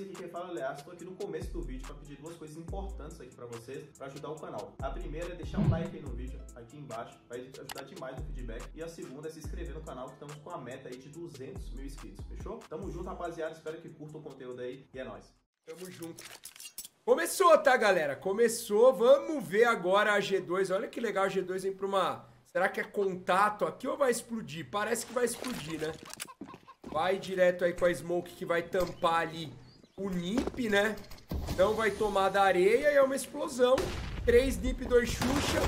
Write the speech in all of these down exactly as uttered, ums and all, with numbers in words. vocês, aqui quem fala, aliás, estou aqui no começo do vídeo para pedir duas coisas importantes aqui para vocês, para ajudar o canal. A primeira é deixar um like aí no vídeo, aqui embaixo, vai ajudar demais no feedback. E a segunda é se inscrever no canal, que estamos com a meta aí de duzentos mil inscritos, fechou? Tamo junto, rapaziada, espero que curtam o conteúdo aí e é nóis. Tamo junto. Começou, tá, galera? Começou, vamos ver agora a G dois, olha que legal, a G dois vem para uma... Será que é contato aqui ou vai explodir? Parece que vai explodir, né? Vai direto aí com a smoke que vai tampar ali o N I P, né? Então vai tomar da areia e é uma explosão. Três N I P, dois Xuxa.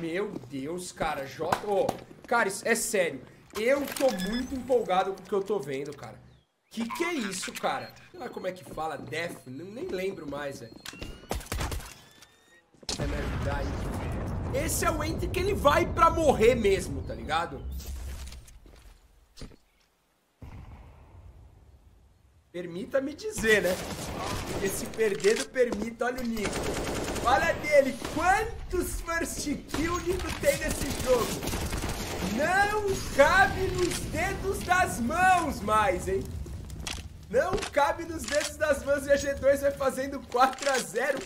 Meu Deus, cara. J... Oh, cara, isso é sério. Eu tô muito empolgado com o que eu tô vendo, cara. Que que é isso, cara? Sei lá como é que fala. Death? Nem lembro mais, velho. É verdade. Esse é o ente que ele vai pra morrer mesmo, tá ligado? Permita-me dizer, né? Esse perder do permita, olha o NiKo. Olha dele, quantos first kill o NiKo tem nesse jogo? Não cabe nos dedos das mãos mais, hein? Não cabe nos dedos das mãos e a G dois vai fazendo quatro a zero.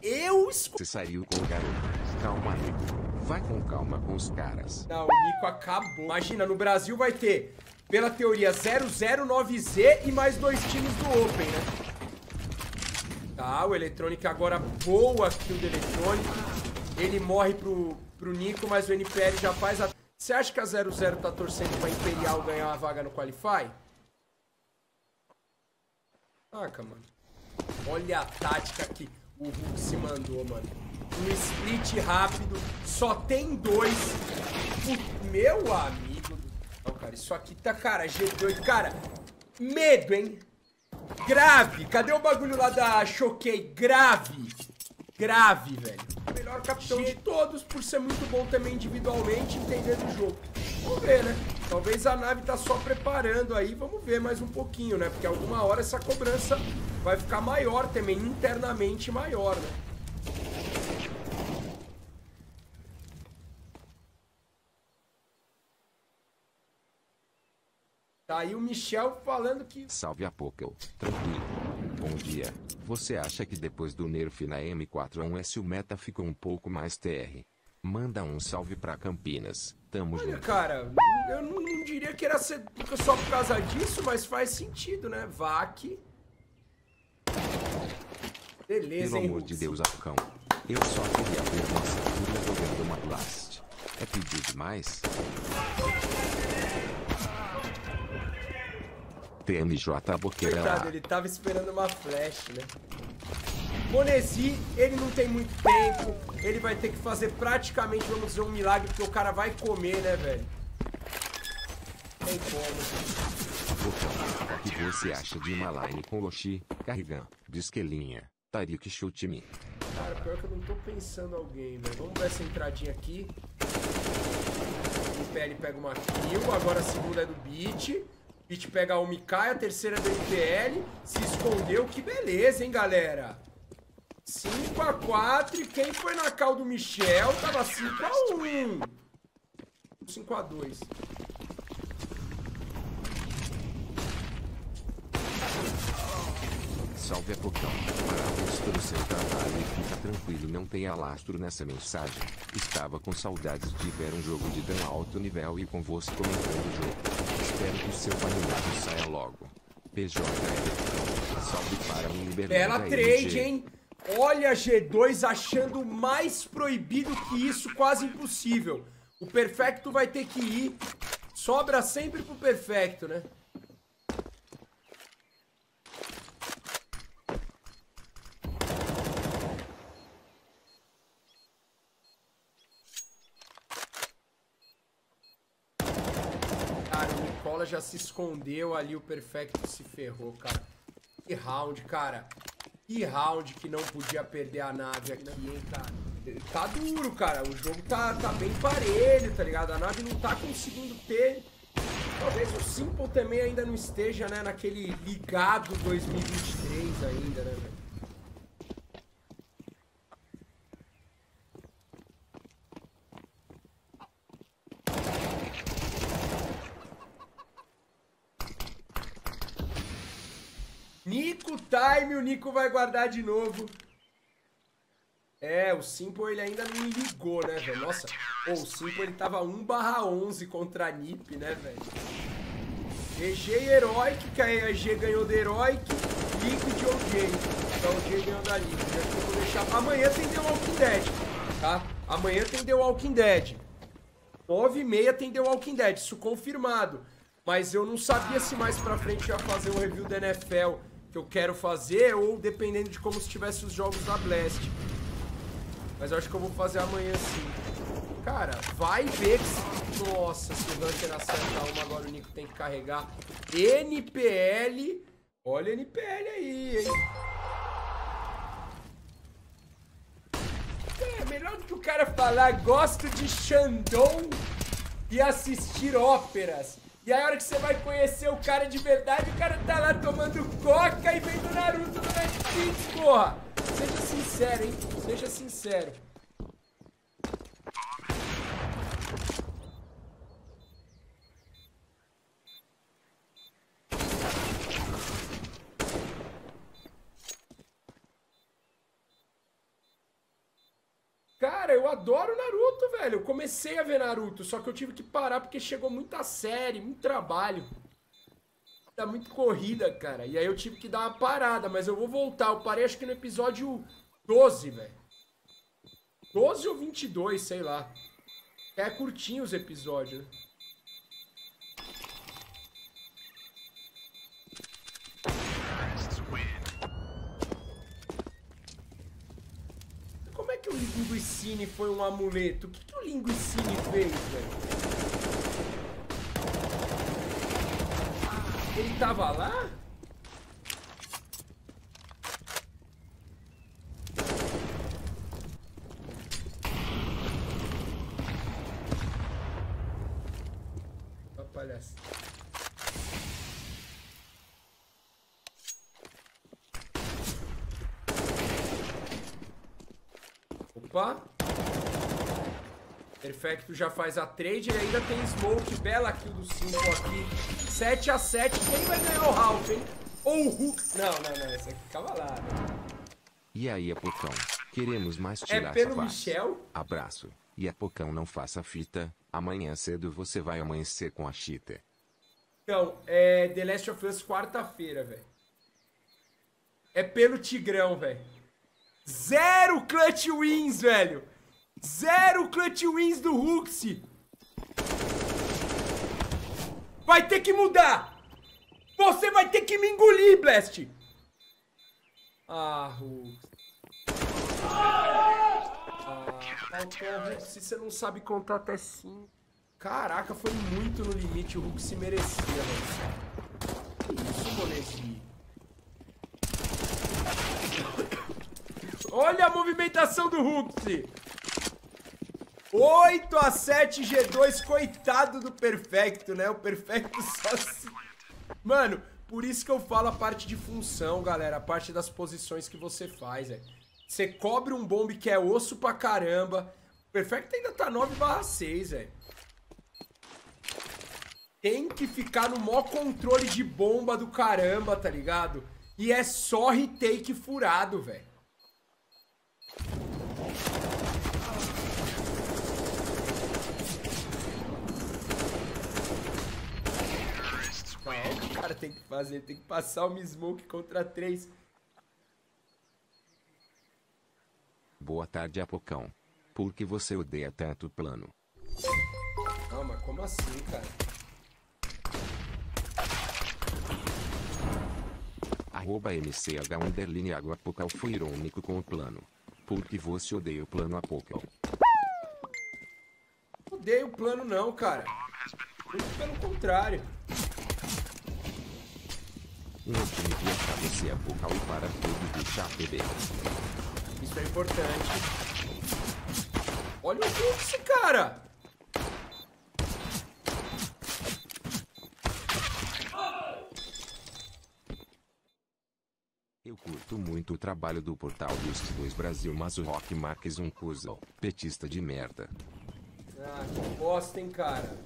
Eu escolhi. Você saiu com o garoto. Calma aí, vai com calma com os caras. Não, o NiKo acabou. Imagina, no Brasil vai ter... Pela teoria, zero zero nove Z e mais dois times do Open, né? Tá, o Electronic agora boa kill do Electronic. Ele morre pro, pro NiKo, mas o N P L já faz a... Você acha que a zero zero tá torcendo pra Imperial ganhar uma vaga no Qualify? Saca, mano. Olha a tática que o Ruxi mandou, mano. Um split rápido, só tem dois. O meu amigo... Não, cara, isso aqui tá, cara, G dois, cara, medo, hein? Grave, cadê o bagulho lá da Choquei? Grave, grave, velho. Melhor capitão G... de todos, por ser muito bom também individualmente, entendendo o jogo. Vamos ver, né? Talvez a NaVi tá só preparando aí, vamos ver mais um pouquinho, né? Porque alguma hora essa cobrança vai ficar maior também, internamente maior, né? Tá aí o Michel falando que... Salve, Apokola. Tranquilo. Bom dia. Você acha que depois do nerf na M quatro A um S o meta ficou um pouco mais T R? Manda um salve pra Campinas. Tamo junto. Olha, cara, eu não, não diria que era ser só por causa disso, mas faz sentido, né? V A C. Beleza, pelo hein, amor Hulk? De Deus, Apocão. Eu só queria ver uma Sakura jogando uma Blast. É pedir demais? T M J Apokola. Ele tava esperando uma flash, né? Monesy, ele não tem muito tempo. Ele vai ter que fazer praticamente, vamos dizer, um milagre, porque o cara vai comer, né, velho? Tem como. O que você acha de uma line com Ruxi, Carrigan, Bisquelinha, Tarik e Chutimi? Cara, pior que eu não tô pensando alguém, velho. Vamos ver essa entradinha aqui. O P L pega uma kill, agora a segunda é do Beat. Beat pega o Mikai, a terceira do N P L, se escondeu, que beleza, hein, galera? cinco a quatro, e quem foi na cal do Michel tava cinco a um. cinco a dois. Salve, Apocão. Parabéns pelo seu trabalho e fica tranquilo, não tem alastro nessa mensagem. Estava com saudades de ver um jogo de tão alto nível e com você comentando o jogo. Espero que o seu banimado saia logo. P J, salve para o M I B R. Bela trade, hein? Olha, G dois achando mais proibido que isso, quase impossível. O Perfecto vai ter que ir. Sobra sempre pro Perfecto, né? Já se escondeu ali, o Perfecto se ferrou, cara. Que round, cara. Que round que não podia perder a NaVi aqui, hein, cara. Tá duro, cara. O jogo tá, tá bem parelho, tá ligado? A NaVi não tá conseguindo ter... Talvez o simple também ainda não esteja, né, naquele ligado dois mil e vinte e três ainda, né, velho? NiKo time, o NiKo vai guardar de novo. É, o s one mple ele ainda não ligou, né, velho? Nossa, oh, o s one mple ele tava um barra onze contra a N I P, né, velho? E G e Heroic, que a E G ganhou da Heroic, NiKo de O G. Então o G ganhou da N I P, né? Eu vou deixar... Amanhã tem The Walking Dead, tá? Amanhã tem The Walking Dead. nove e meia tem The Walking Dead, isso confirmado. Mas eu não sabia se mais pra frente ia fazer o review da N F L que eu quero fazer, ou dependendo de como se tivesse os jogos da Blast. Mas eu acho que eu vou fazer amanhã sim. Cara, vai ver que se... Nossa, se o Hunter acertar uma agora, o NiKo tem que carregar. N P L. Olha N P L aí, hein? É, melhor do que o cara falar, gosto de Shandong e assistir óperas. E a hora que você vai conhecer o cara de verdade, o cara tá lá tomando coca e vendo Naruto no Netflix, porra! Seja sincero, hein? Seja sincero. Cara, eu adoro Naruto, velho. Eu comecei a ver Naruto, só que eu tive que parar porque chegou muita série, muito trabalho. Tá muito corrida, cara. E aí eu tive que dar uma parada, mas eu vou voltar. Eu parei acho que no episódio doze, velho. doze ou vinte e dois, sei lá. É curtinho os episódios, né? O Linguicine foi um amuleto. O que, que o Linguicine fez, velho? Ele tava lá? Uma palhaça. Opa. Perfecto já faz a trade. Ele ainda tem smoke. Bela kill do s one mple aqui. sete a sete. Quem vai ganhar o Hulk, hein? Ou o Hulk. Não, não, não. Esse aqui ficava lá. Né? E aí, Apocão? Queremos mais tirar. É pelo Michel? Abraço. E Apocão, não faça fita. Amanhã cedo você vai amanhecer com a cheater. Então, é The Last of Us quarta-feira, velho. É pelo Tigrão, velho. Zero clutch wins, velho. Zero clutch wins do Ruxi. Vai ter que mudar. Você vai ter que me engolir, Blast. Ah, Ruxi. Ah, Ruxi, você não sabe contar até cinco. Caraca, foi muito no limite. O Ruxi merecia, velho. Que isso, Monesy. Olha a movimentação do Hulk. oito a sete G dois, coitado do Perfecto, né? O Perfecto só se... Mano, por isso que eu falo a parte de função, galera. A parte das posições que você faz, é. Você cobre um bombe que é osso pra caramba. O Perfecto ainda tá nove barra seis, velho. Tem que ficar no maior controle de bomba do caramba, tá ligado? E é só retake furado, velho. É o que o cara tem que fazer, tem que passar o smoke contra três. Boa tarde, Apocão. Por que você odeia tanto o plano? Não, mas como assim, cara? Arroba M C H underline água Apocão foi irônico com o plano. Por que você odeia o plano, Apocão? Odeio o plano não, cara. Muito pelo contrário. Um último dia pra você apocar o para todo deixar beber. Isso é importante. Olha o Hulk, cara! Eu curto muito o trabalho do portal dos dois Brasil, mas o Rock Marques um cuzão, petista de merda. Ah, que bosta, hein, cara?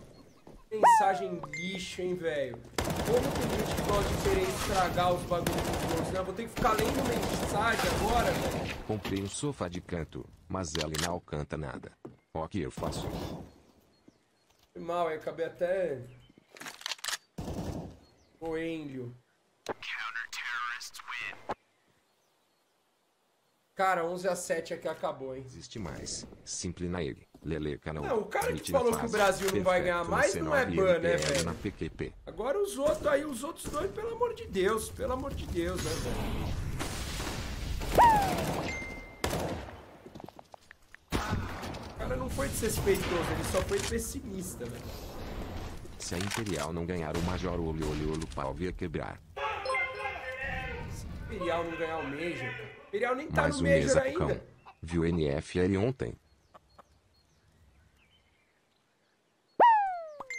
mensagem lixo, hein, velho. Como tem gente que gosta de querer estragar os bagulhos dos outros, né? Vou ter que ficar lendo mensagem agora, velho. Comprei um sofá de canto, mas ela não canta nada. O que eu faço? Foi mal, eu acabei até... Coelho. Cara, onze a sete aqui acabou, hein? Existe mais. simple na ele. Leleca não. Não, o cara que falou que o Brasil não vai ganhar mais não é ban, né, velho? Agora os outros aí, os outros dois, pelo amor de Deus. Pelo amor de Deus, né, velho? O cara não foi desrespeitoso, ele só foi pessimista, velho. Se a Imperial não ganhar o Major, olho, olho, olho, pau via quebrar. Se a Imperial não ganhar o Major, cara. Imperial nem tá mais no Major ainda. Viu N F L ontem?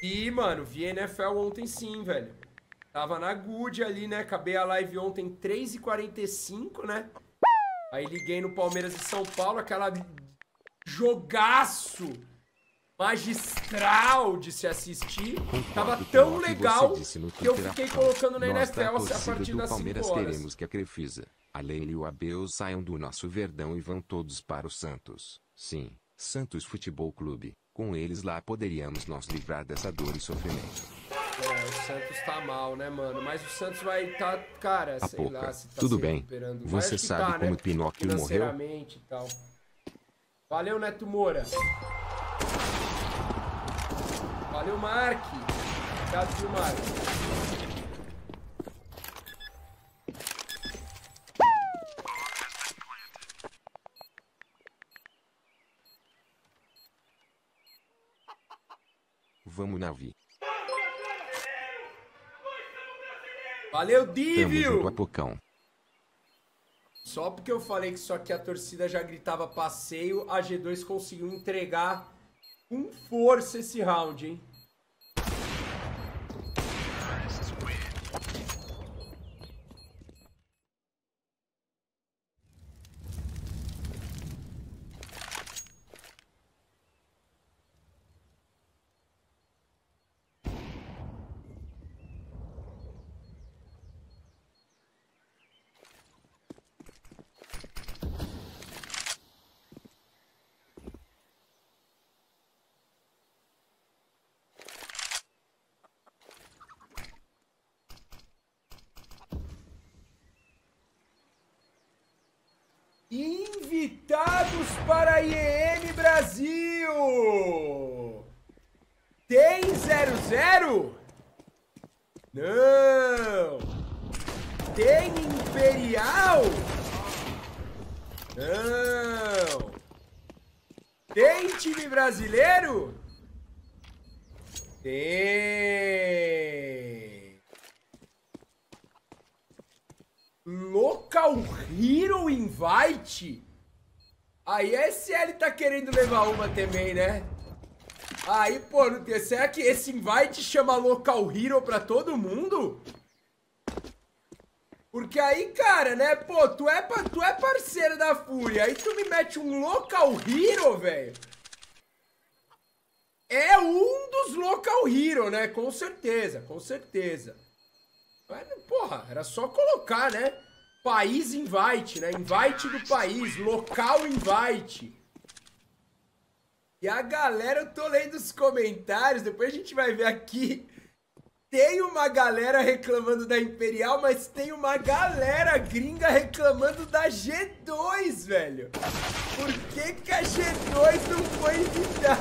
E mano, vi N F L ontem sim, velho. Tava na good ali, né? Acabei a live ontem três e quarenta e cinco, né? Aí liguei no Palmeiras e São Paulo, aquela jogaço magistral de se assistir. Concordo, tava tão legal que, que eu fiquei colocando na N F L a partir das cinco horas. Queremos que a Crefisa, a Leila e o Abel saiam do nosso Verdão e vão todos para o Santos. Sim, Santos Futebol Clube. Com eles lá poderíamos nos livrar dessa dor e sofrimento. É, o Santos tá mal, né, mano? Mas o Santos vai tá, cara, sei Apoca, lá se tá tudo se bem. Recuperando. Mas você sabe tá, como né? Pinóquio morreu? E tal. Valeu, Neto Moura. Valeu, Mark. Obrigado, viu, Mark. Vamos, NaVi. Valeu, Divio! Um Apocão. Só porque eu falei que isso aqui a torcida já gritava passeio, a G dois conseguiu entregar com força esse round, hein? Invitados para a I E M Brasil! Tem zero zero? Não! Tem Imperial? Não! Tem time brasileiro? Tem! Local Hero Invite? A I S L tá querendo levar uma também, né? Aí, pô, será que esse invite chama Local Hero pra todo mundo? Porque aí, cara, né? Pô, tu é, tu é parceiro da FURIA, aí tu me mete um Local Hero, velho. É um dos Local Hero, né? Com certeza, com certeza. Mas, porra, era só colocar, né? País invite, né? Invite do país, local invite. E a galera, eu tô lendo os comentários, depois a gente vai ver aqui. Tem uma galera reclamando da Imperial, mas tem uma galera gringa reclamando da G dois, velho. Por que que a G dois não foi invitada?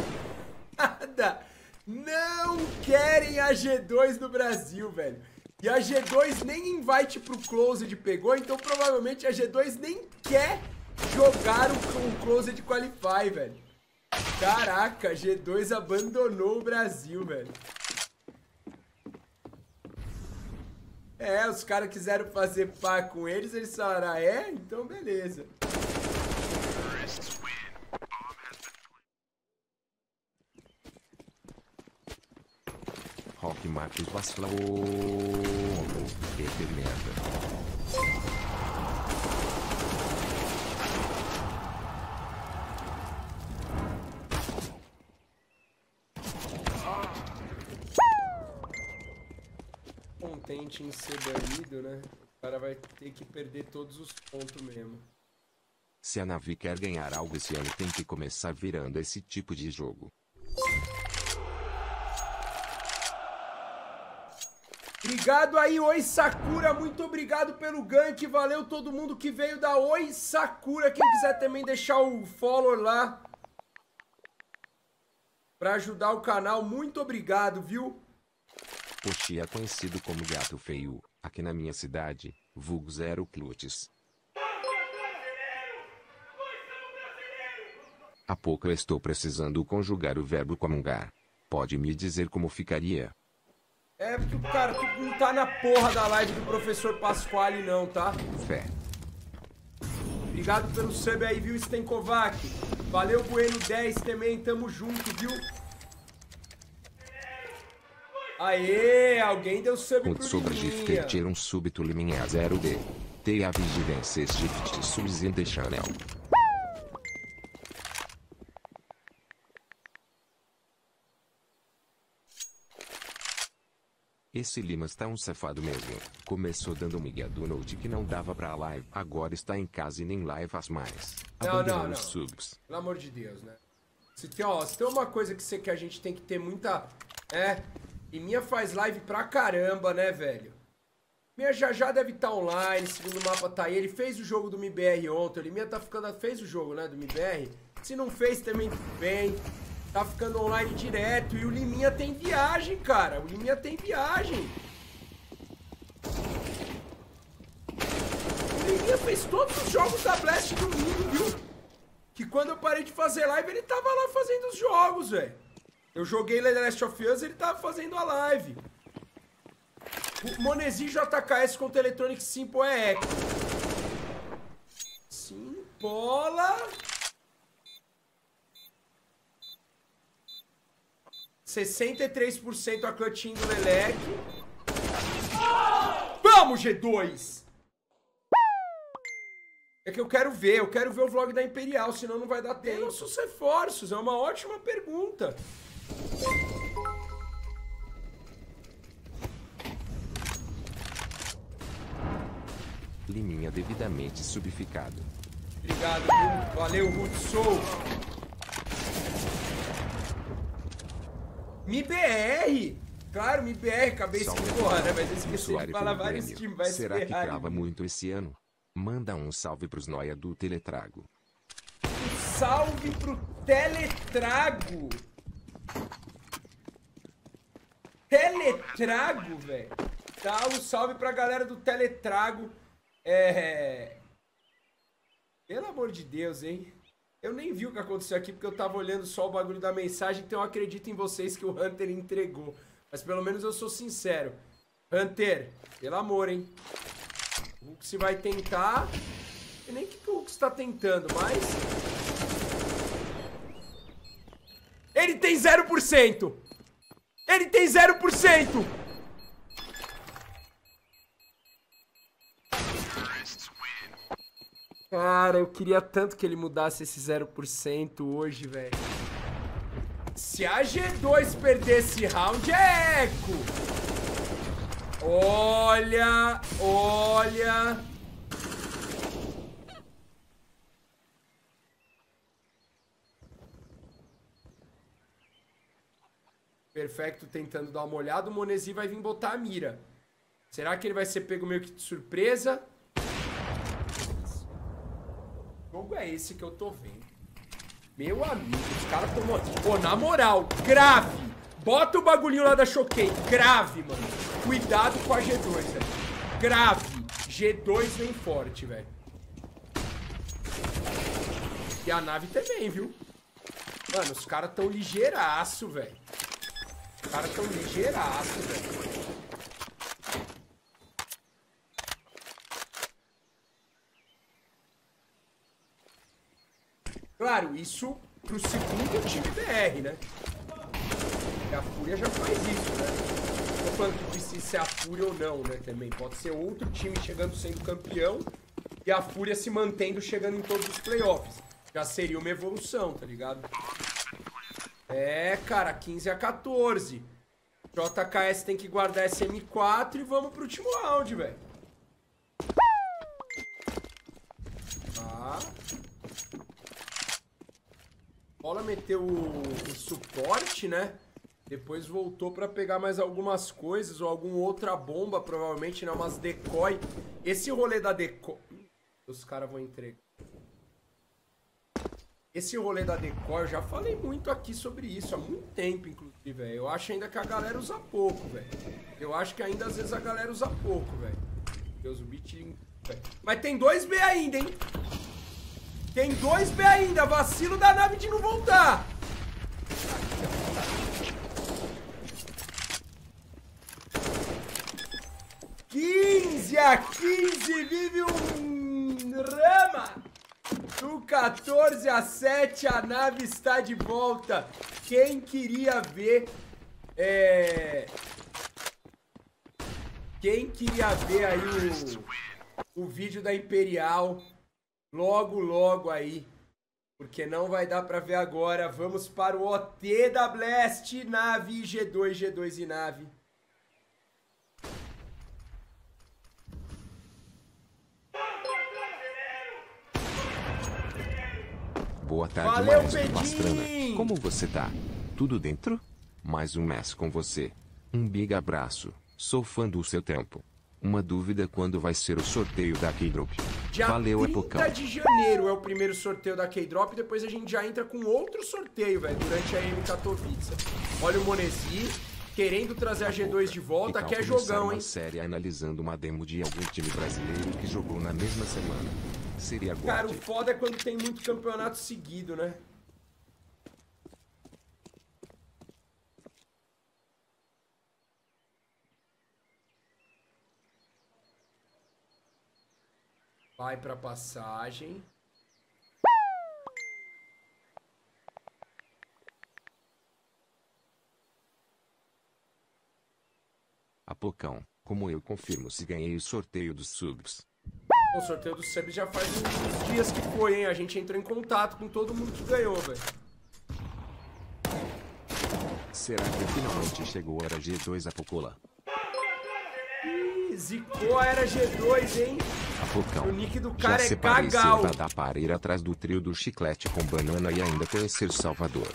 Não querem a G dois no Brasil, velho. E a G dois nem invite pro Closed pegou, então provavelmente a G dois nem quer jogar o, o Closed Qualify, velho. Caraca, a G dois abandonou o Brasil, velho. É, os caras quiseram fazer pá com eles, eles falaram, ah, é? Então beleza. Hulk Marcos Vasflau. Que merda. time ser banido, né? O cara vai ter que perder todos os pontos mesmo. Se a NaVi quer ganhar algo esse ano, tem que começar virando esse tipo de jogo. Obrigado aí, Oi Sakura, muito obrigado pelo gank, valeu todo mundo que veio da Oi Sakura. Quem quiser também deixar o follow lá pra ajudar o canal, muito obrigado, viu? Poxi é conhecido como gato feio, aqui na minha cidade, vulgo zero clutes. Há pouco eu estou precisando conjugar o verbo comungar. Pode me dizer como ficaria? É porque, cara, tu não tá na porra da live do professor Pasquale não, tá? Fé. Obrigado pelo sub aí, viu, Stenkovac? Valeu, Bueno dez também, tamo junto, viu? Aê, alguém deu sub pro Liminha. Sobre Gifter, tira um súbito Liminha zero D. Tenha vigilância, Gift subs in the channel. Esse Limas tá um safado mesmo. Começou dando um migué do note que não dava pra live. Agora está em casa e nem live faz mais. Não, não, não. Subs. Pelo amor de Deus, né? Se tem, ó, se tem uma coisa que você quer, a gente tem que ter muita... É, e minha faz live pra caramba, né, velho? Minha já já deve estar tá online, segundo mapa tá aí. Ele fez o jogo do M I B R ontem. Ele minha tá ficando... Fez o jogo, né, do M I B R. Se não fez, também bem. Tá ficando online direto. E o Liminha tem viagem, cara. O Liminha tem viagem. O Liminha fez todos os jogos da Blast do mundo, viu? Que quando eu parei de fazer live, ele tava lá fazendo os jogos, velho. Eu joguei The Last of Us, ele tava fazendo a live. O Monesy J K S contra Electronic s one mple é eco. s one mple... sessenta e três por cento a clutchinha do Leleque. Vamos, G dois! É que eu quero ver, eu quero ver o vlog da Imperial, senão não vai dar tempo. Nossos reforços, é uma ótima pergunta. Liminha devidamente subificado. Obrigado, viu? Valeu, Ruxi. M I B R! Claro, M I B R, acabei esquecendo, né? Mas eu esqueci de falar vários times, vai se ferrar. Será que trava muito esse ano? Manda um salve pros noia do Teletrago. Um salve pro Teletrago! Teletrago, velho! Tá, um salve pra galera do Teletrago. É... Pelo amor de Deus, hein? Eu nem vi o que aconteceu aqui, porque eu tava olhando só o bagulho da mensagem, então eu acredito em vocês que o Hunter entregou. Mas pelo menos eu sou sincero. Hunter, pelo amor, hein? O Hulk vai tentar... Eu nem que o Hulk tá tentando, mas... Ele tem zero por cento! Ele tem zero por cento! Cara, eu queria tanto que ele mudasse esse zero por cento hoje, velho. Se a G dois perder esse round, é eco. Olha, olha. Perfecto tentando dar uma olhada. O Monesy vai vir botar a mira. Será que ele vai ser pego meio que de surpresa? Que jogo é esse que eu tô vendo? Meu amigo, os caras tomam... Pô, na moral, grave! Bota o bagulhinho lá da Choquei. Grave, mano. Cuidado com a G dois, velho. Grave. G dois vem forte, velho. E a NaVi também, viu? Mano, os caras tão ligeiraço, velho. Os caras tão ligeiraço, velho. Claro, isso pro segundo time B R, né? Porque a FURIA já faz isso, né? Tô falando que precisa ser a FURIA ou não, né? Também pode ser outro time chegando sendo campeão e a FURIA se mantendo chegando em todos os playoffs. Já seria uma evolução, tá ligado? É, cara, quinze a quatorze. J K S tem que guardar S M quatro e vamos pro último round, velho. Tá. Paula meteu o, o suporte, né? Depois voltou pra pegar mais algumas coisas ou alguma outra bomba, provavelmente, né? Umas decoy. Esse rolê da decoy... Os caras vão entregar. Esse rolê da decoy, eu já falei muito aqui sobre isso, há muito tempo, inclusive, velho. Eu acho ainda que a galera usa pouco, velho. Eu acho que ainda, às vezes, a galera usa pouco, velho. Deus, o beat... Mas tem dois B ainda, hein? Tem dois B ainda. Vacilo da NaVi de não voltar. quinze a quinze. Vive um drama. Do quatorze a sete. A NaVi está de volta. Quem queria ver... É... Quem queria ver aí o... o vídeo da Imperial logo, logo aí, porque não vai dar pra ver agora. Vamos para o O T da Blast, NaVi, G dois, G dois e NaVi. Boa tarde, valeu, Maestro Pastrana. Como você tá? Tudo dentro? Mais um mês com você. Um big abraço, sou fã do seu tempo. Uma dúvida: quando vai ser o sorteio da K-drop? Valeu, Apocão. trinta de janeiro é o primeiro sorteio da K-drop. Depois a gente já entra com outro sorteio, velho, durante a M Katowice. Olha o Monesy querendo trazer a G dois de volta. Quer jogão, hein? Série analisando uma demo de algum time brasileiro que jogou na mesma semana. Seria agora. Cara, o foda é quando tem muito campeonato seguido, né? Vai pra passagem. Apocão, como eu confirmo se ganhei o sorteio dos subs? O sorteio dos subs já faz uns dias que foi, hein? A gente entrou em contato com todo mundo que ganhou, velho. Será que finalmente chegou a era G dois, Apokola? Zicou a era G dois, hein? Apocão, o nick do cara é Gal. Dá para ir atrás do trio do chiclete com banana e ainda conhecer Salvador.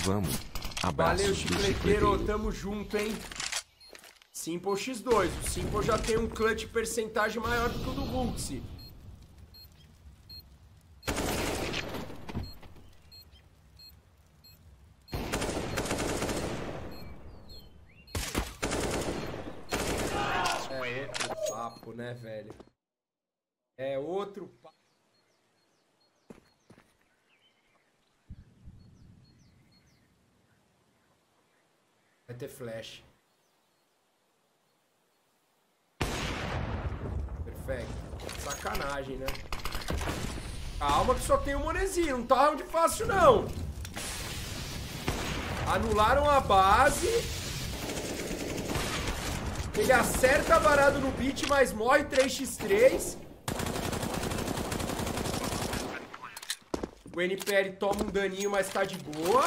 Vamos. Abraço. Valeu, chicleteiro. Tamo junto, hein? s one mple X dois. O s one mple já tem um clutch percentagem maior do que o do Ruxi. Né, velho? É outro papo. Vai ter flash. Perfecto. Sacanagem, né? Calma que só tem o Monesy. Não tá onde fácil, não. Anularam a base... Ele acerta varado no beat, mas morre três por três. O N P R toma um daninho, mas tá de boa.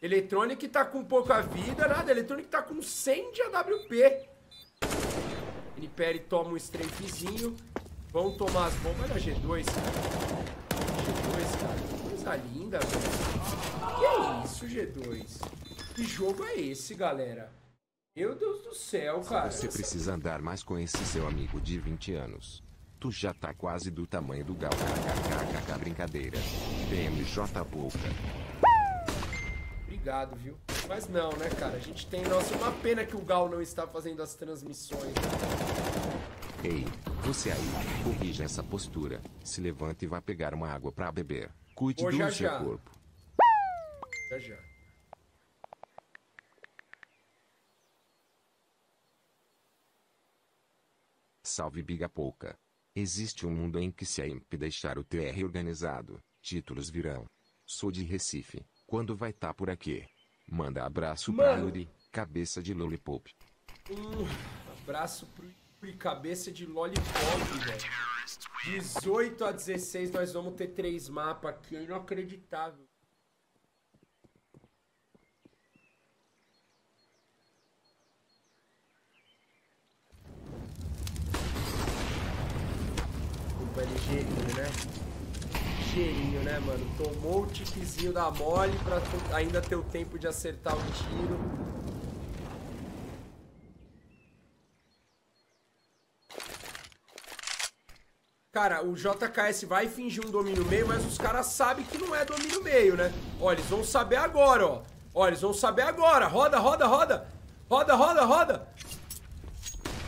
Electronic tá com pouca vida, nada. Electronic tá com cem de A W P. N P R toma um strafezinho. Vão tomar as bombas. Olha a G dois, cara. G dois, cara. Que coisa linda, velho. Que é isso, G dois? Que jogo é esse, galera? Meu Deus do céu, cara. Você precisa andar mais com esse seu amigo de vinte anos. Tu já tá quase do tamanho do Gal. Kkkk, brincadeira. B M J boca. Obrigado, viu? Mas não, né, cara? A gente tem... Nossa, uma pena que o Gal não está fazendo as transmissões. Ei, você aí. Corrija essa postura. Se levanta e vá pegar uma água pra beber. Cuide Pô, já, do já. seu corpo. Já, já. Salve Biga Pouca. Existe um mundo em que se a M P deixar o T R organizado, títulos virão. Sou de Recife, quando vai tá por aqui? Manda abraço Mano. pra Yuri, cabeça de Lollipop. Um abraço pro Yuri, cabeça de Lollipop, velho. dezoito a dezesseis, nós vamos ter três mapas aqui, é inacreditável. ele gerinho, né? Cheirinho, né, mano? Tomou o tipzinho da mole pra ainda ter o tempo de acertar o tiro. Cara, o J K S vai fingir um domínio meio, mas os caras sabem que não é domínio meio, né? Ó, eles vão saber agora, ó. Ó, eles vão saber agora. Roda, roda, roda. Roda, roda, roda.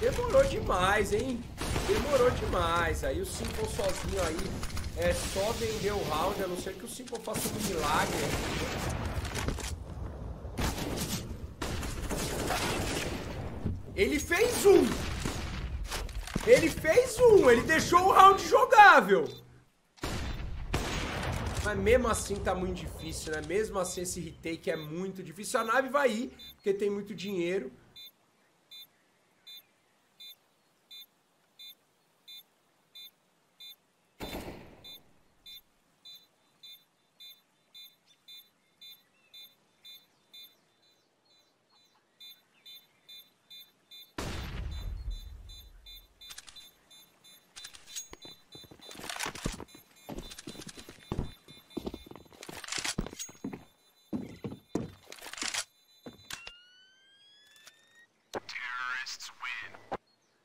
Demorou demais, hein? Demorou demais. Aí o s one mple sozinho aí... É só vender o round, a não ser que o s one mple faça um milagre. Ele fez um! Ele fez um! Ele deixou o round jogável! Mas mesmo assim tá muito difícil, né? Mesmo assim esse retake é muito difícil. A NaVi vai ir, porque tem muito dinheiro.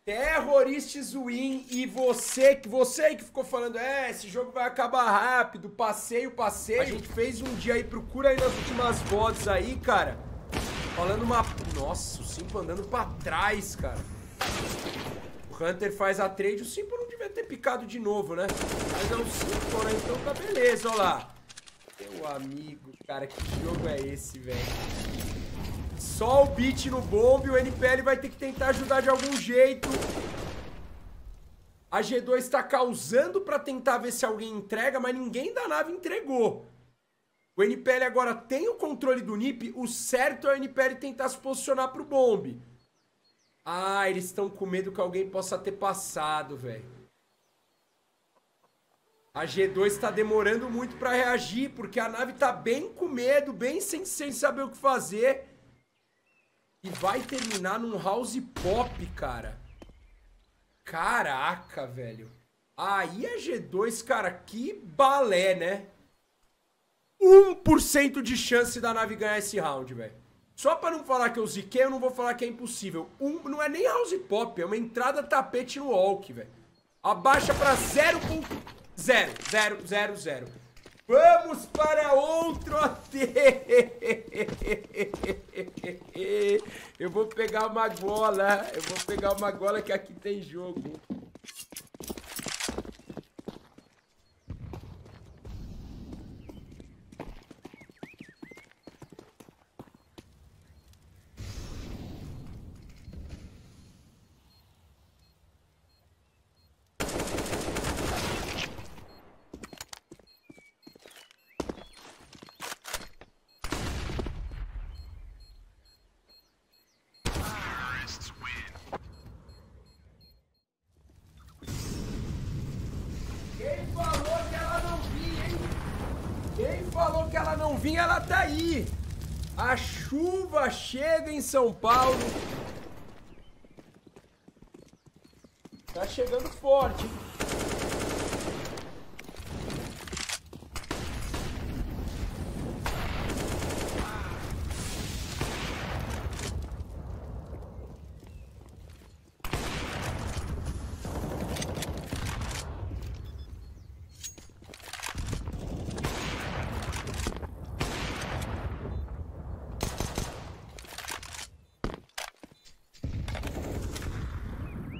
Terroristas win, e você que você que ficou falando, é, esse jogo vai acabar rápido, passeio, passeio. A gente fez um dia aí, procura aí nas últimas votos aí, cara. Falando uma... Nossa, o s one mple andando pra trás, cara. O Hunter faz a trade, o s one mple não devia ter picado de novo, né? Mas é um s one mple, né? Então tá beleza, ó lá. Meu amigo, cara, que jogo é esse, velho? Só o beat no bomb e o N P L vai ter que tentar ajudar de algum jeito. A G dois está causando para tentar ver se alguém entrega, mas ninguém da NaVi entregou. O N P L agora tem o controle do N I P, o certo é o N P L tentar se posicionar pro bomb. Ah, eles estão com medo que alguém possa ter passado, velho. A G dois está demorando muito para reagir, porque a NaVi tá bem com medo, bem sem, sem saber o que fazer. E vai terminar num house pop, cara. Caraca, velho. Aí a G dois, cara, que balé, né? um por cento de chance da NaVi ganhar esse round, velho. Só pra não falar que eu ziquei, eu não vou falar que é impossível. Um, não é nem house pop, é uma entrada tapete no walk, velho. Abaixa pra zero ponto zero zero zero zero. Vamos para outro A T! Eu vou pegar uma gola, eu vou pegar uma gola que aqui tem jogo. Ela tá aí. A chuva chega em São Paulo. Tá chegando forte.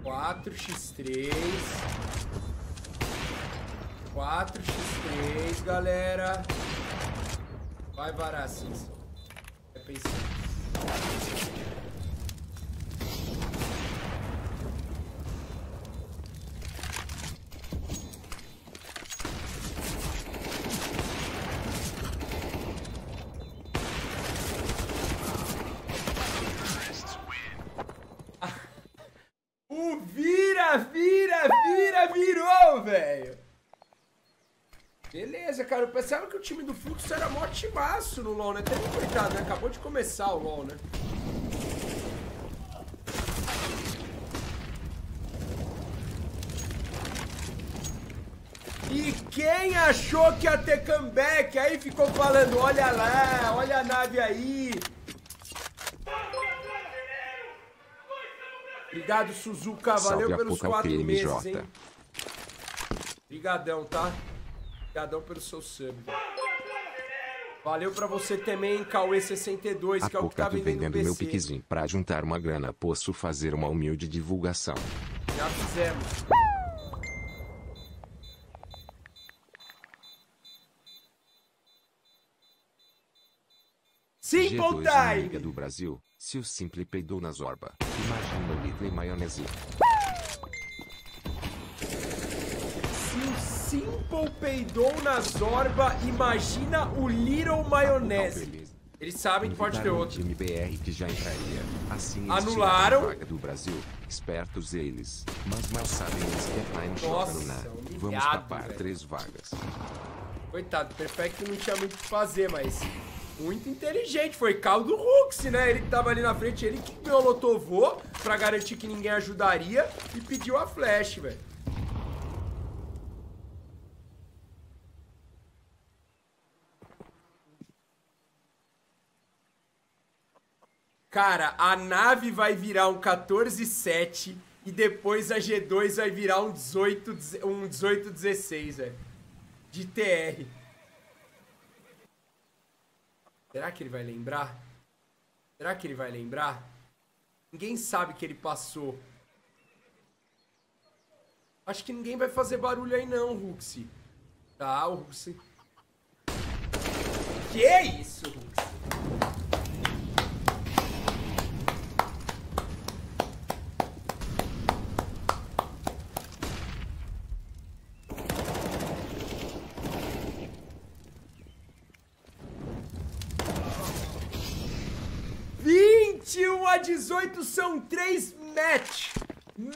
quatro por três, quatro por três, galera. Vai varar, Cis. É pensar. Cara, eu pensava que o time do Fluxo era mó timaço no LoL, né? Até me coitado, né? Acabou de começar o LoL, né? Quem achou que ia ter comeback, aí ficou falando, olha lá, olha a NaVi aí. Obrigado, Suzuka, valeu pelos quatro meses, hein. Obrigadão, tá? Obrigadão pelo seu sub. Valeu pra você também, Cauê sessenta e dois, que é o que tá vendendo o P C. Meu piquezinho pra juntar uma grana, posso fazer uma humilde divulgação. Já fizemos. Simple Time! Do Brasil, se o simple peidou na zorba, imagina o little maionese. simple peidou na zorba, imagina o Little Maionese. Eles sabem que pode ter outro. M B R que já entraria. Assim anularam. Do Brasil, espertos eles, mas mal sabem eles que nossa, humilhado, vamos tapar velho. Três vagas. Coitado, Perfecto não tinha muito o que fazer, mas muito inteligente. Foi caldo Ruxi, né? Ele que tava ali na frente, ele que meolotovou pra garantir que ninguém ajudaria e pediu a flash, velho. Cara, a NaVi vai virar um quatorze sete e depois a G dois vai virar um dezoito dezesseis, um dezoito dezesseis, velho. De T R. Será que ele vai lembrar? Será que ele vai lembrar? Ninguém sabe que ele passou. Acho que ninguém vai fazer barulho aí não, Ruxi. Tá, o Ruxi. Que é isso, Ruxi? dezoito são três match.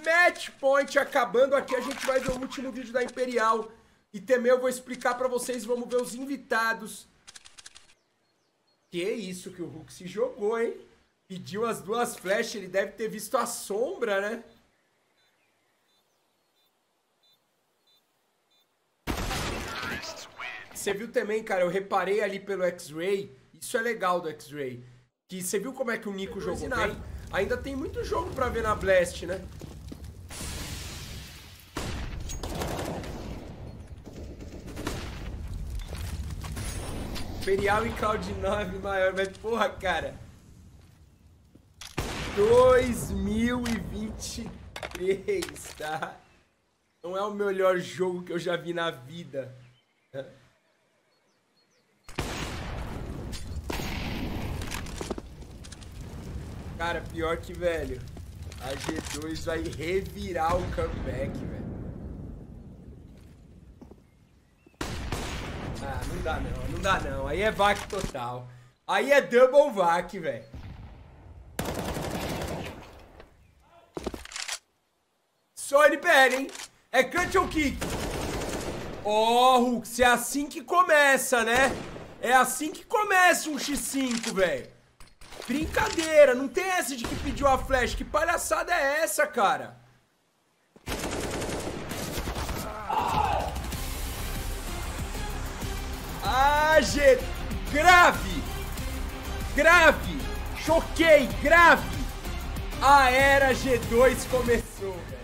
Match point acabando. Aqui a gente vai ver o último vídeo da Imperial. E também eu vou explicar pra vocês. Vamos ver os invitados. Que isso que o Hulk se jogou, hein? Pediu as duas flechas. Ele deve ter visto a sombra, né? Você viu também, cara? Eu reparei ali pelo X-Ray. Isso é legal do X-Ray. Que você viu como é que o NiKo jogou bem? Ainda tem muito jogo pra ver na Blast, né? Imperial e Cloud nove maior, mas porra, cara. dois mil e vinte e três, tá? Não é o melhor jogo que eu já vi na vida. Cara, pior que, velho, a G dois vai revirar o comeback, velho. Ah, não dá não, não dá não. Aí é vac total. Aí é double vac, velho. Só N P L, hein? É cut ou kick? Ó, oh, Hux, é assim que começa, né? É assim que começa um X cinco, velho. Brincadeira, não tem essa de que pediu a flash. Que palhaçada é essa, cara? Ah, ah G... Grave! Grave! Choquei, grave! A era G dois começou, velho.